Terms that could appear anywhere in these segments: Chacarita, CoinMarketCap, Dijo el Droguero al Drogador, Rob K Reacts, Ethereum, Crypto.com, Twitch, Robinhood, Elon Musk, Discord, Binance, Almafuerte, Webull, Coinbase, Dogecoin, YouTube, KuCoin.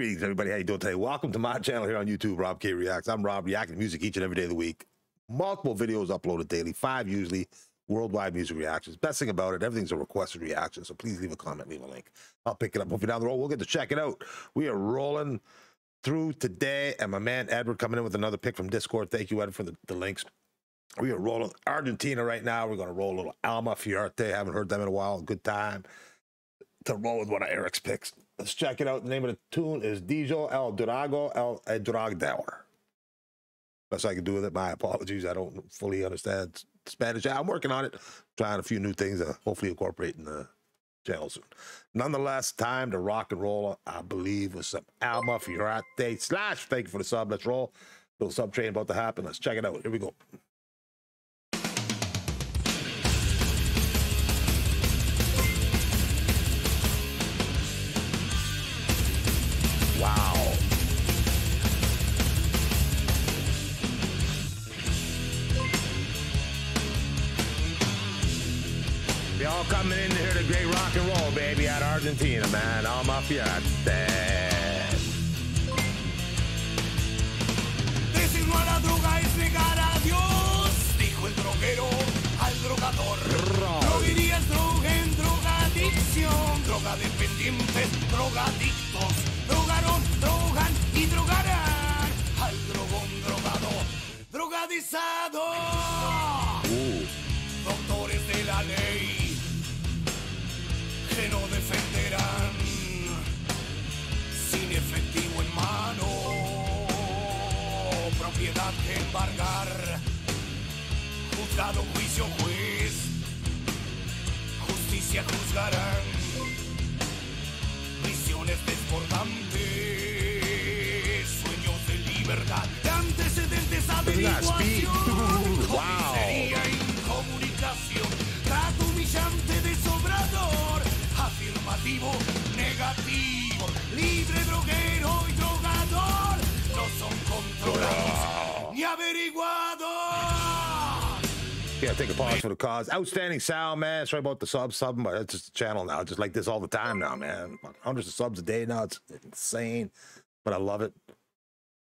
Greetings, everybody. How you doing today? Welcome to my channel here on YouTube, Rob K Reacts. I'm Rob, reacting to music each and every day of the week. Multiple videos uploaded daily, 5 usually, worldwide music reactions. Best thing about it, everything's a requested reaction, so please leave a comment, leave a link. I'll pick it up. Hopefully down the road, we'll get to check it out. We are rolling through today, and my man Edward coming in with another pick from Discord. Thank you, Edward, for the links. We are rolling Argentina right now. We're going to roll a little Almafuerte. Haven't heard them in a while. Good time to roll with one of Eric's picks. Let's check it out. The name of the tune is Dijo el Droguero al Drogador. Best I can do with it. My apologies. I don't fully understand Spanish. I'm working on it. Trying a few new things to hopefully incorporate in the channel soon. Nonetheless, time to rock and roll, I believe, with some Almafuerte / thank you for the sub. Let's roll. Little sub train about to happen. Let's check it out. Here we go. Y'all coming in to hear the great rock and roll, baby, out of Argentina, man. Almafuerte. Designó a la droga es negar a Dios, dijo el droguero al drogador. No dirías droga en drogadicción, drogadependientes, drogadictos, drogaron, drogan y drogarán al drogón drogado, drogadizado. Doctores de la ley que no defenderán sin efectivo en mano, propiedad que embargar, juzgado, juicio, juez, justicia juzgarán, prisiones desbordantes, sueños de libertad, de antecedentes, averiguación, comisaría, incomunicación, trato humillante, desobrador, afirmativo, negativo, libre droguero y drogador, no son controlados ni averiguados. Yeah, take a pause for the cause. Outstanding sound, man. Sorry about the subbing, but that's just the channel now. Just like this all the time now, man. Hundreds of subs a day now. It's insane, but I love it.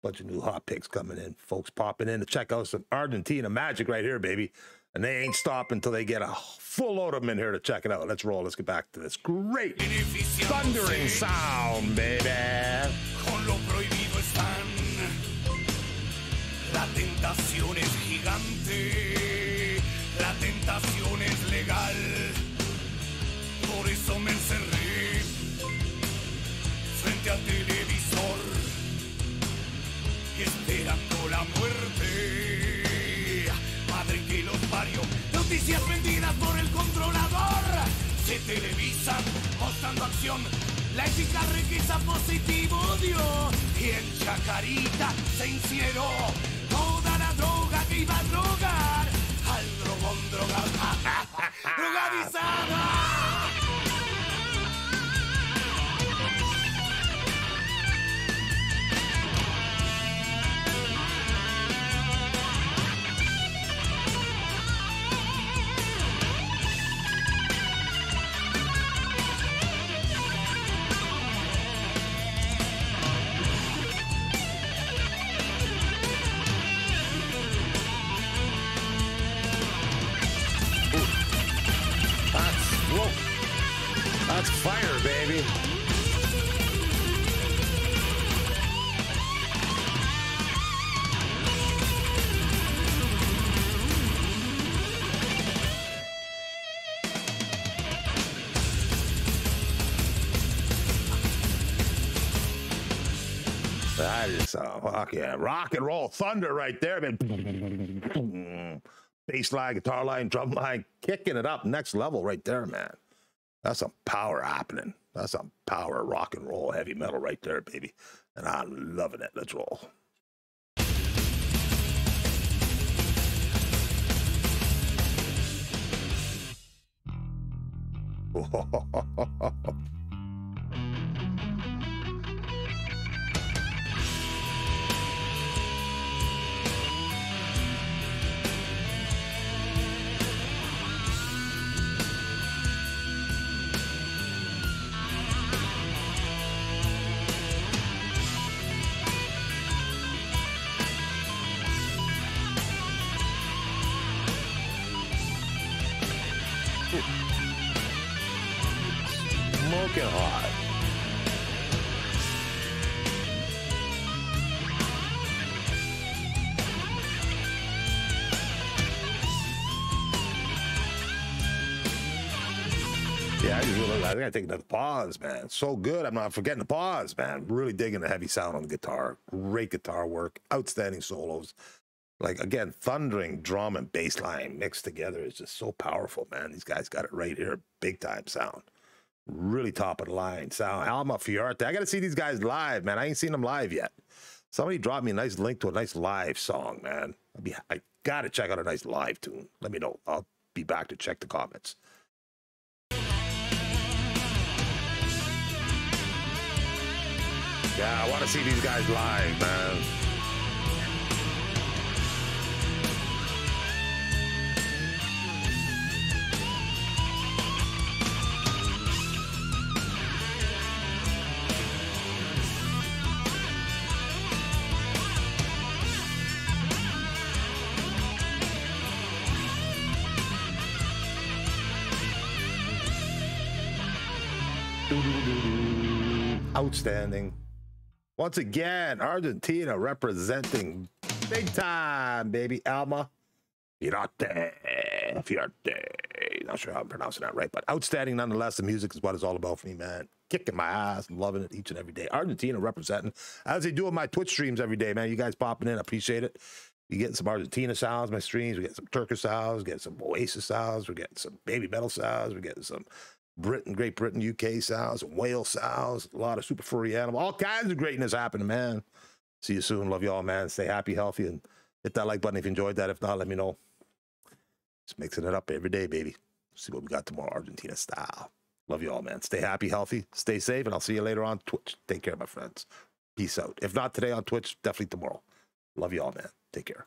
Bunch of new hot picks coming in. Folks popping in to check out some Argentina magic right here, baby. And they ain't stopping until they get a full load of them in here to check it out. Let's roll. Let's get back to this great thundering sound, baby. Con lo prohibido están. La tentación es gigante. La tentación es legal. Por eso me encerré frente al televisor y esperando la muerte. Que los parió, noticias vendidas por el controlador, se televisan mostrando acción, la eficaz riqueza positivo dio, y en Chacarita se incinieró toda la droga que iba a drogar al drogón drogado, drogadizada. That's fire, baby. That is fuck yeah, rock and roll thunder right there, man. Bass line, guitar line, drum line, kicking it up next level right there, man. That's some power happening. That's some power rock and roll heavy metal right there, baby. And I'm loving it. Let's roll. I think I take another pause, man. So good. I'm not forgetting the pause, man. Really digging the heavy sound on the guitar. Great guitar work. Outstanding solos. Like, again, thundering drum and bass line mixed together is just so powerful, man. These guys got it right here. Big time sound. Really top of the line sound. Almafuerte. I got to see these guys live, man. I ain't seen them live yet. Somebody dropped me a nice link to a nice live song, man. I got to check out a nice live tune. Let me know. I'll be back to check the comments. Yeah, I want to see these guys live, man. Outstanding. Once again, Argentina representing big time, baby. Almafuerte. Not sure how I'm pronouncing that right, but outstanding nonetheless. The music is what it's all about for me, man. Kicking my ass, loving it each and every day. Argentina representing, as they do on my Twitch streams every day, man. You guys popping in, I appreciate it. You getting some Argentina sounds, my streams. We get some Turkish sounds, get some Oasis sounds, we're getting some baby metal sounds, we're getting some Britain, Great Britain, UK sounds, Wales sounds, a lot of super furry animal, all kinds of greatness happening, man. See you soon. Love y'all, man. Stay happy, healthy, and hit that like button if you enjoyed that. If not, let me know. Just mixing it up every day, baby. See what we got tomorrow, Argentina style. Love y'all, man. Stay happy, healthy, stay safe, and I'll see you later on Twitch. Take care, my friends. Peace out. If not today on Twitch, definitely tomorrow. Love y'all, man. Take care.